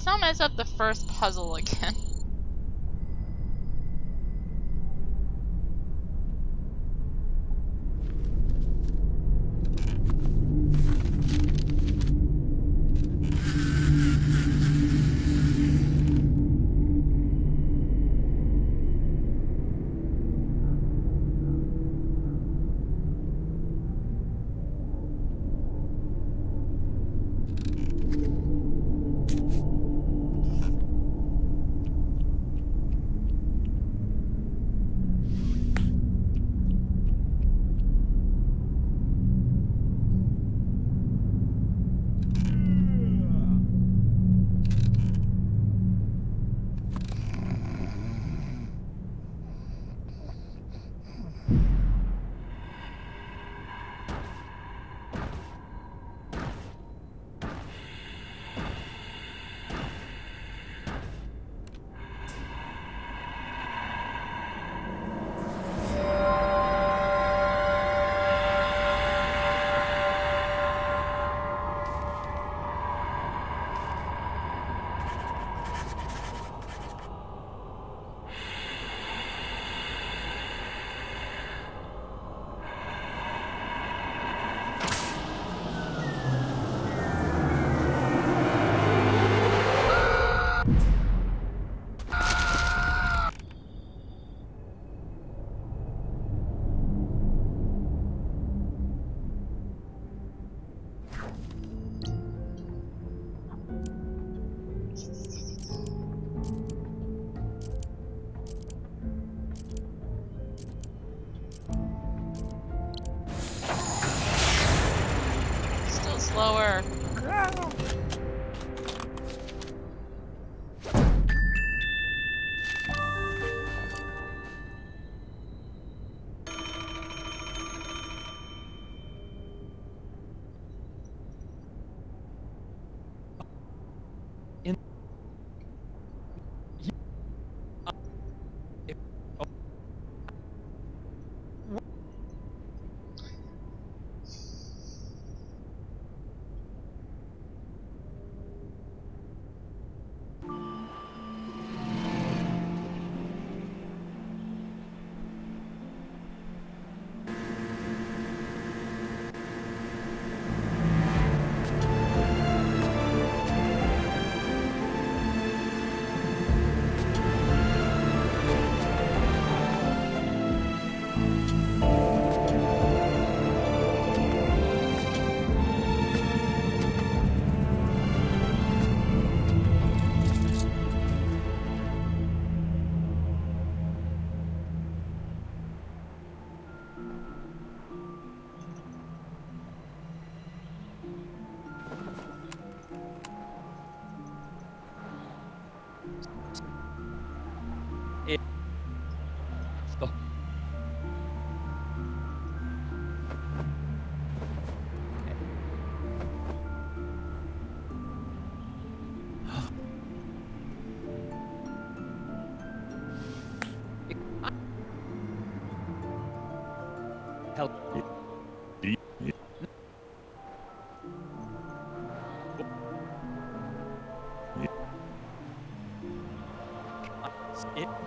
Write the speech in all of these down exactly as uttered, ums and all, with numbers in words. let's not mess up the first puzzle again. Slower. In It,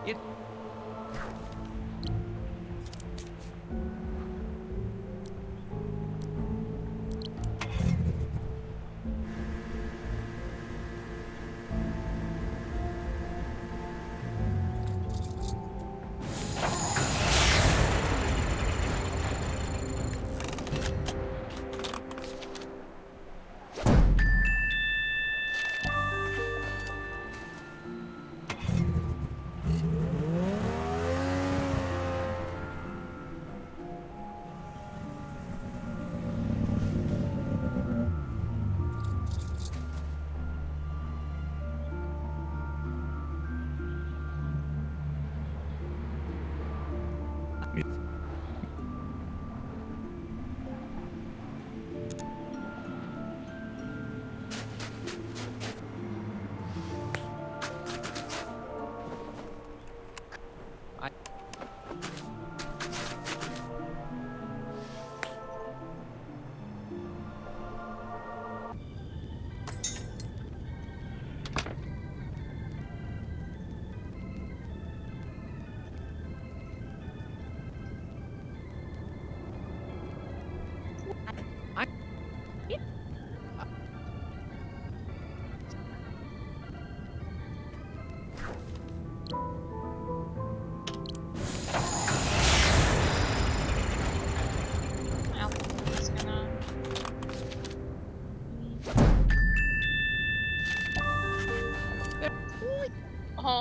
it.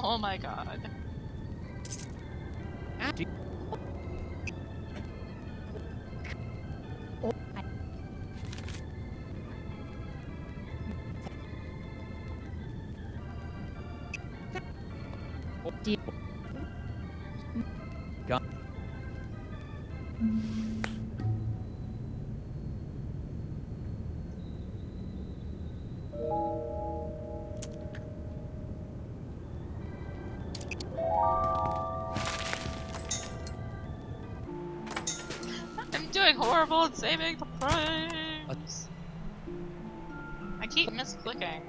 Oh my god. Horrible at saving the frames! I keep misclicking.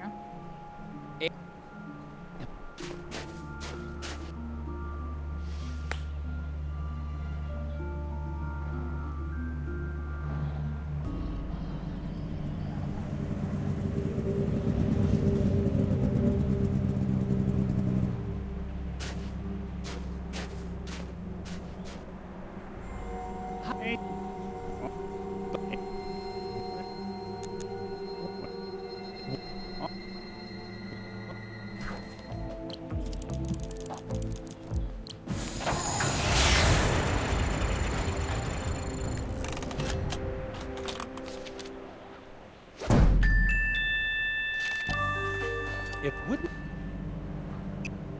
It wouldn't.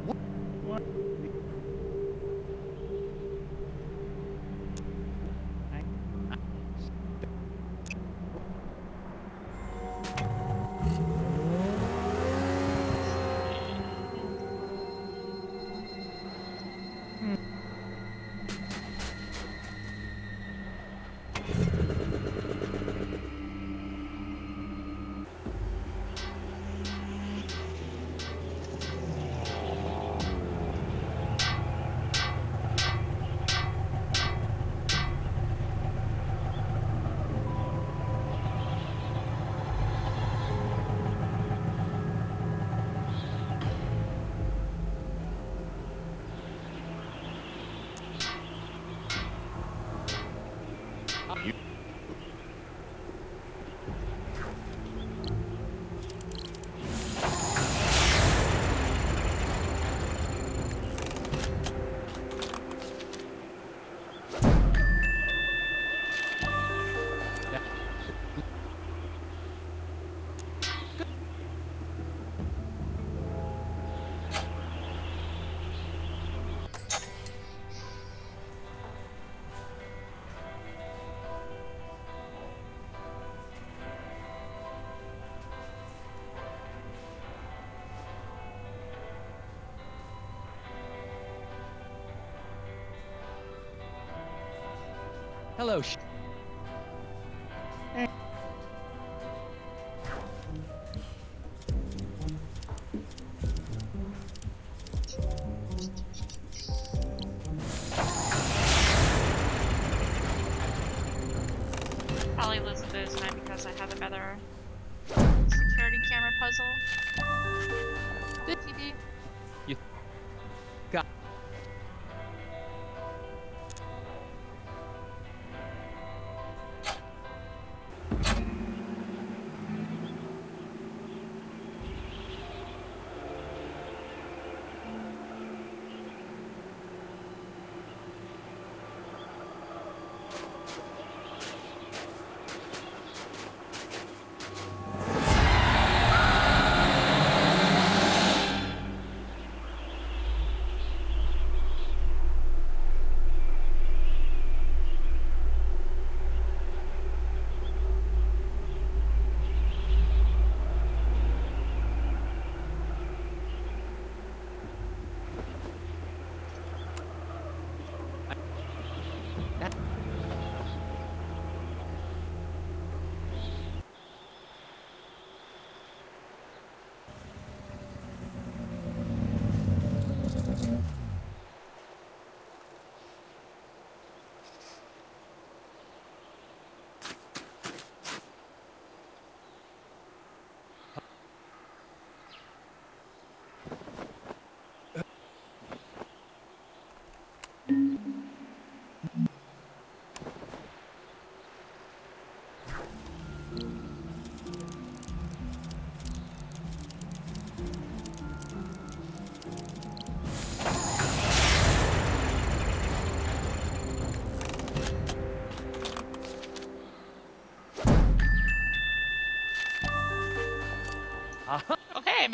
What? What? Hello. Probably lose it this time because I had a better security camera puzzle. T V. You got.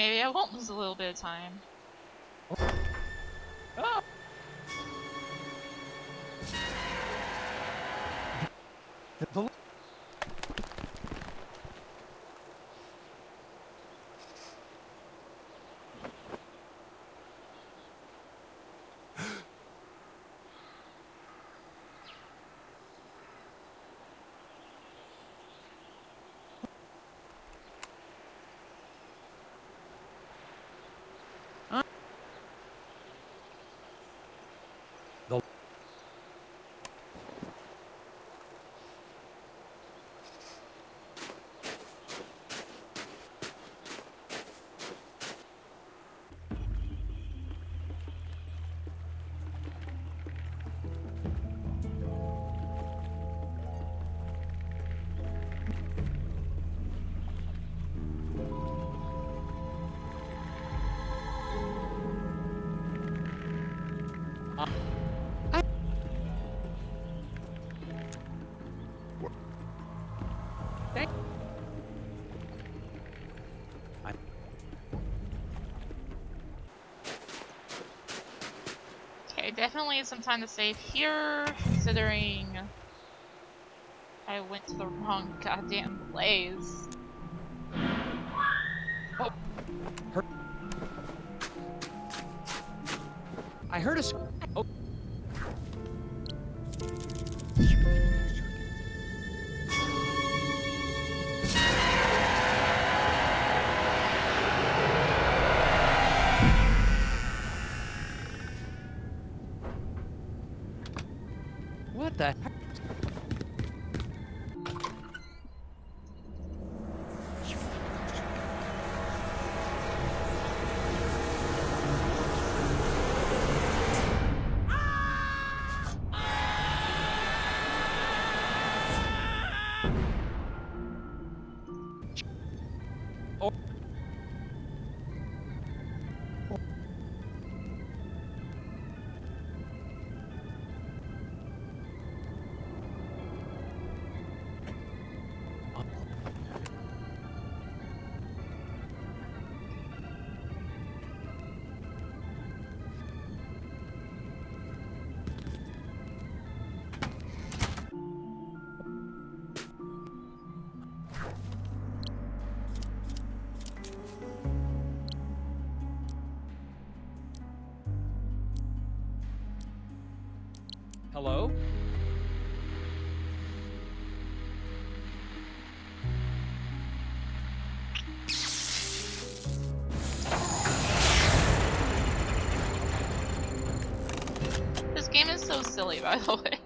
maybe I won't lose a little bit of time. Oh. Oh. Definitely some time to save here, considering I went to the wrong goddamn place. Oh. Her I heard a sc- Oh. Hello? This game is so silly, by the way.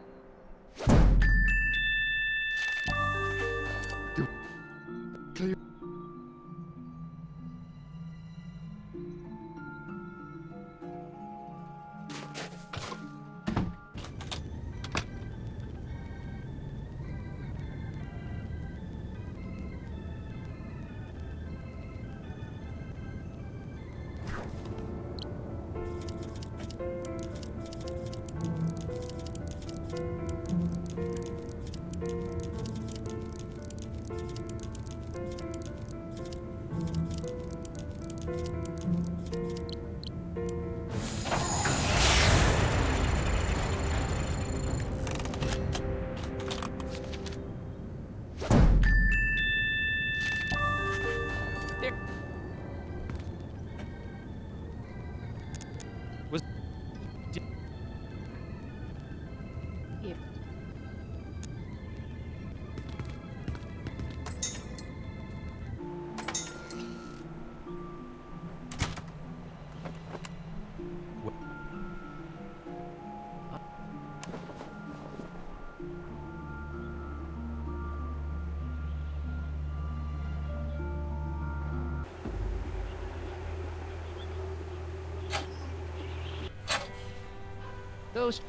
Those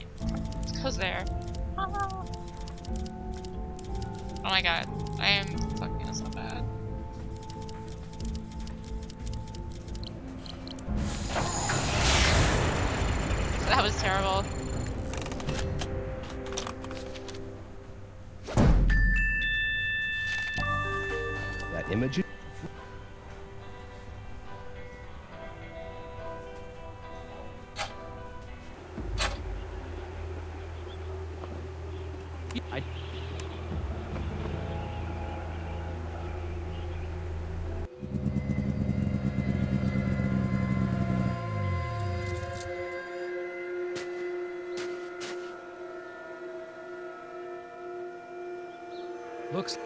right, goes there. Oh my god, I am fucking this up bad. that was terrible. That image. Looks.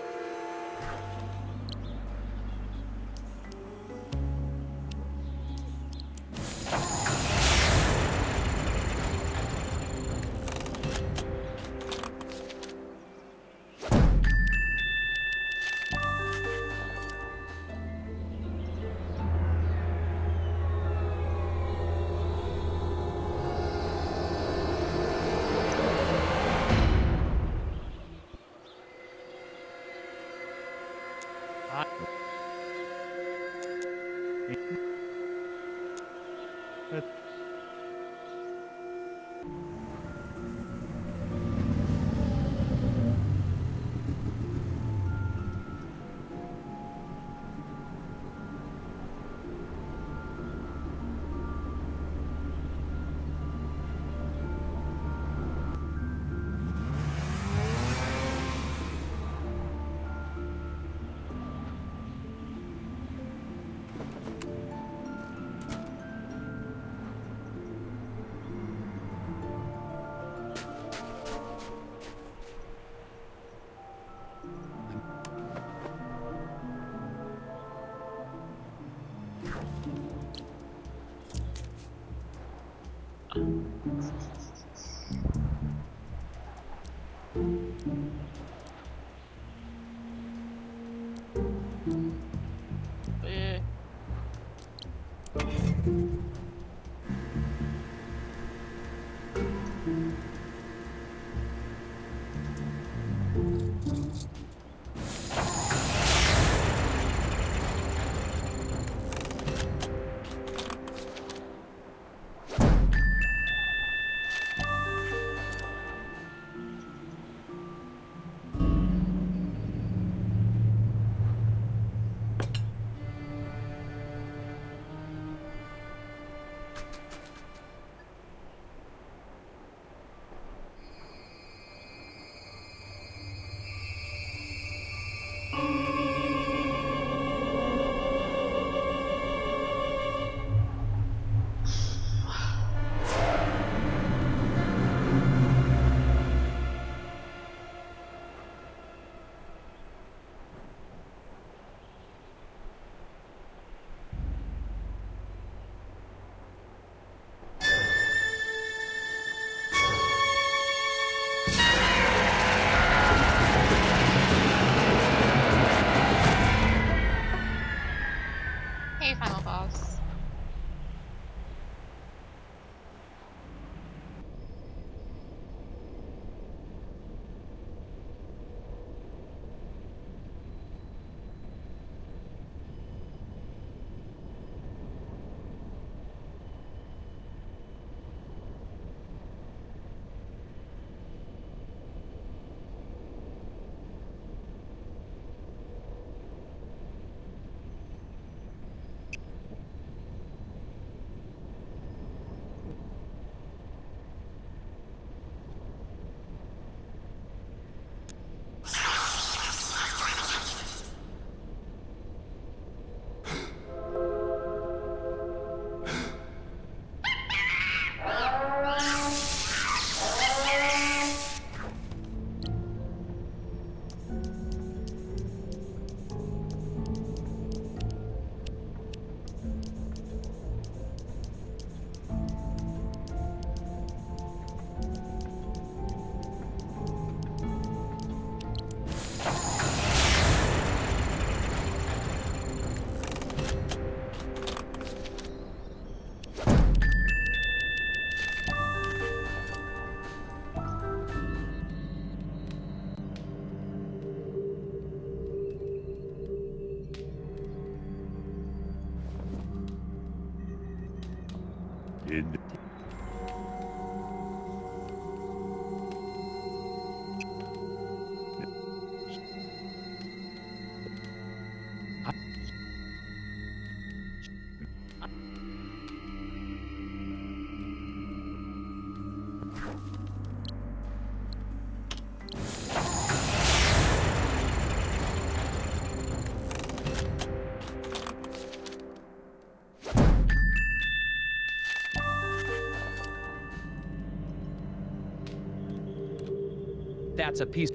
that's a piece.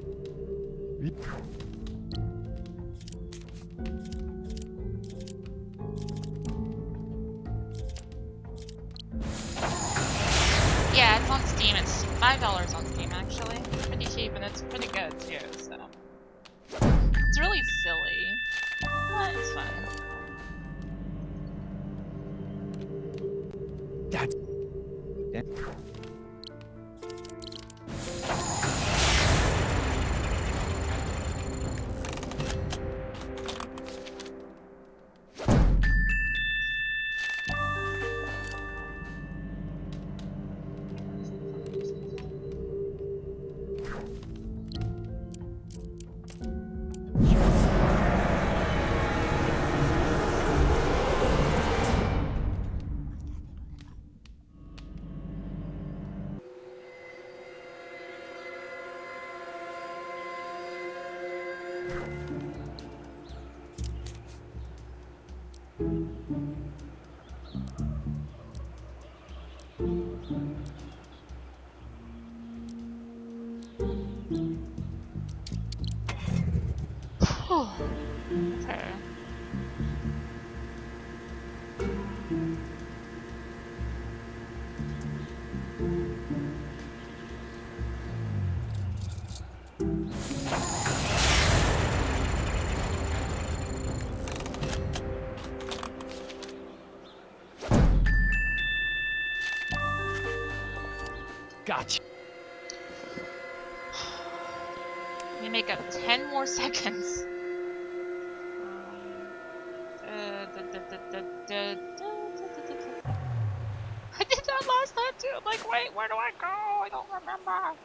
Yeah, it's on Steam. It's five dollars on Steam actually. It's pretty cheap and it's pretty good too. So it's really silly, but it's fun. That's. Make up ten more seconds. Uh, da, da, da, da, da, da, da, da. I did that last time too. I'm like, wait, where do I go? I don't remember.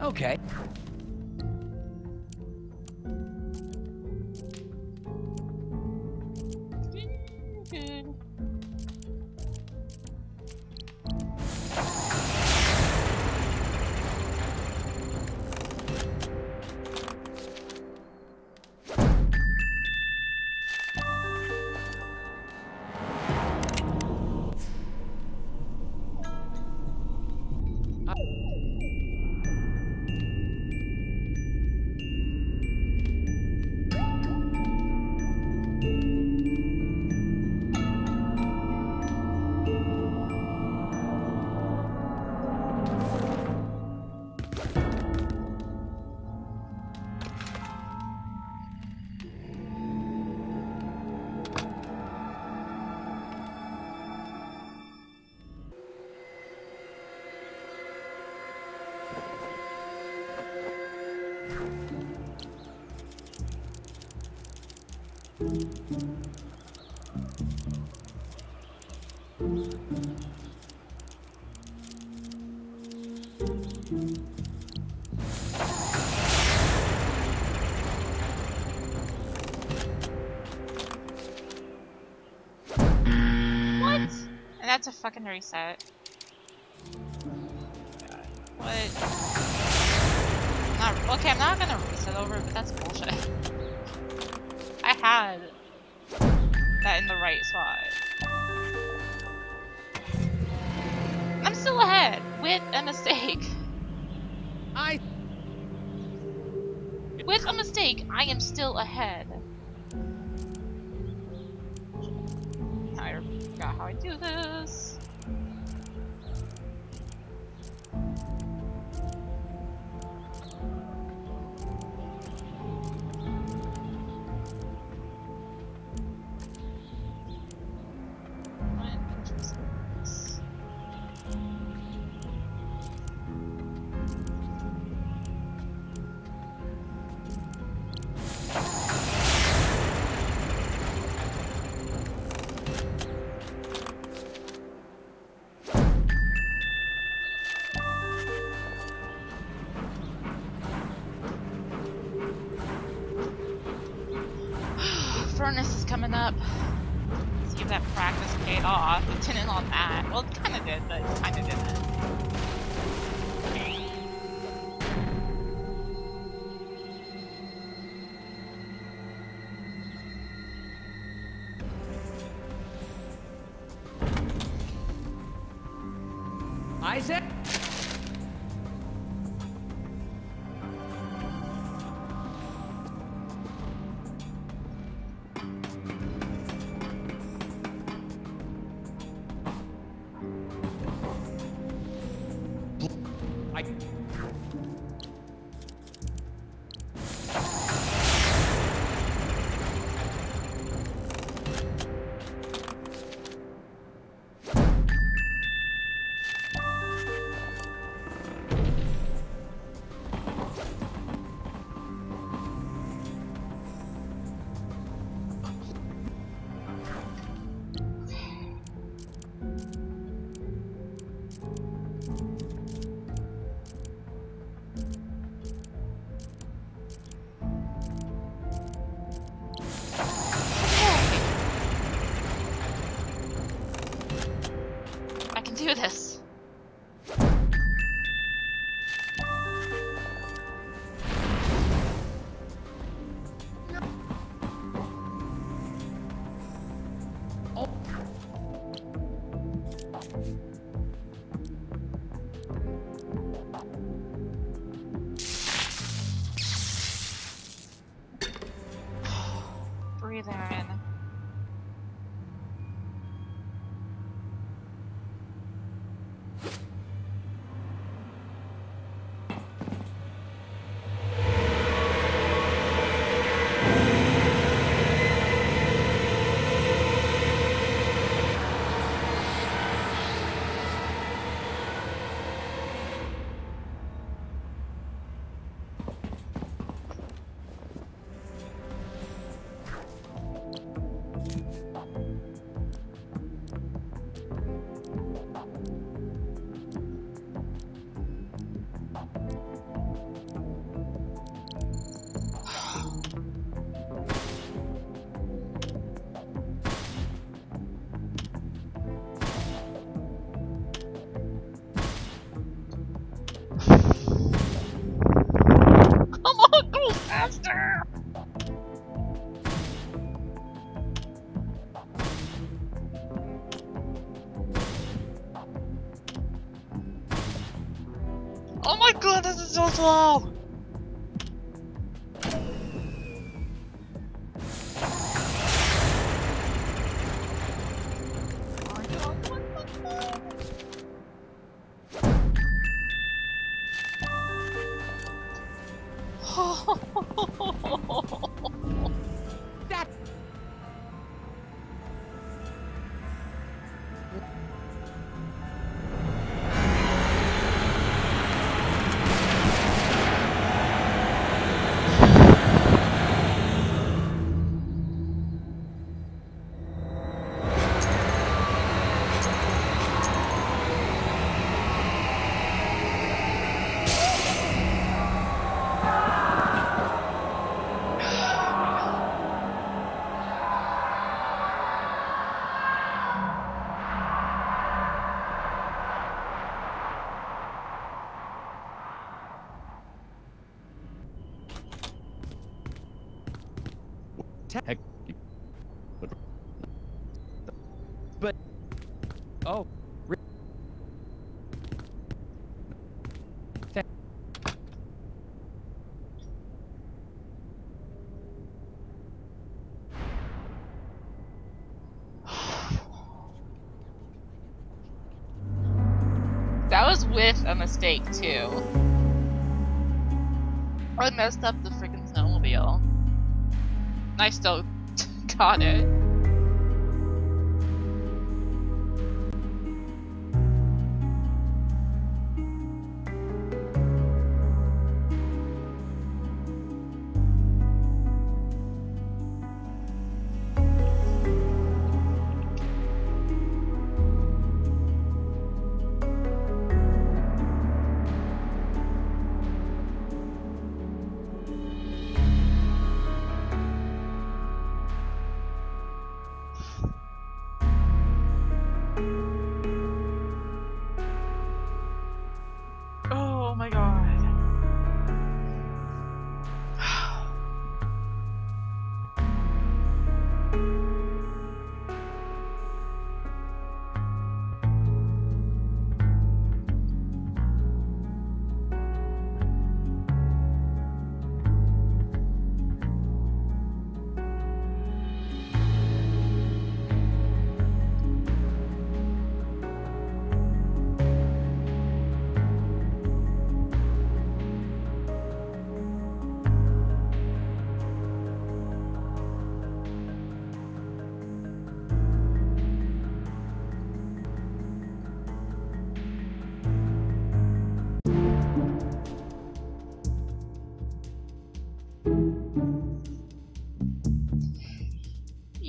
Okay. What? That's a fucking reset. What? Not, okay, I'm not gonna reset over, but that's bullshit. I had that in the right spot. I'm still ahead with a mistake. I. With a mistake, I am still ahead. I forgot how I do this. Isaac? So slow! attack. But oh, that was with a mistake too. I messed up the freaking snowmobile. I still got it.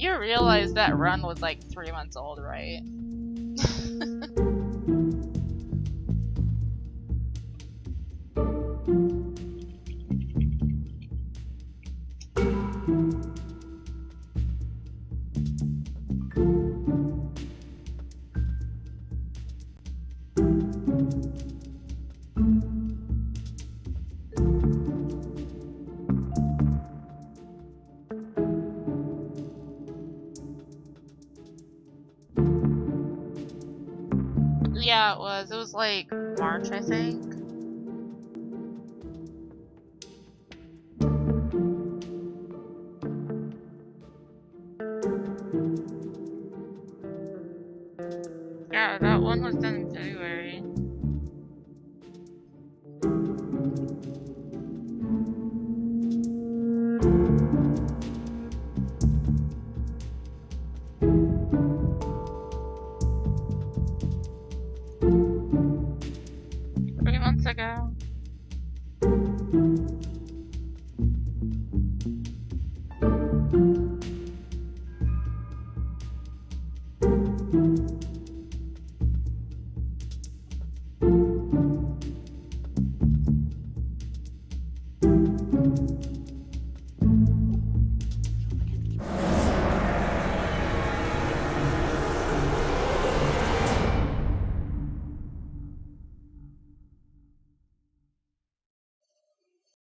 I realized that run was like three months old, right? Yeah, it was. It was like March, I think. Yeah, that one was done in February.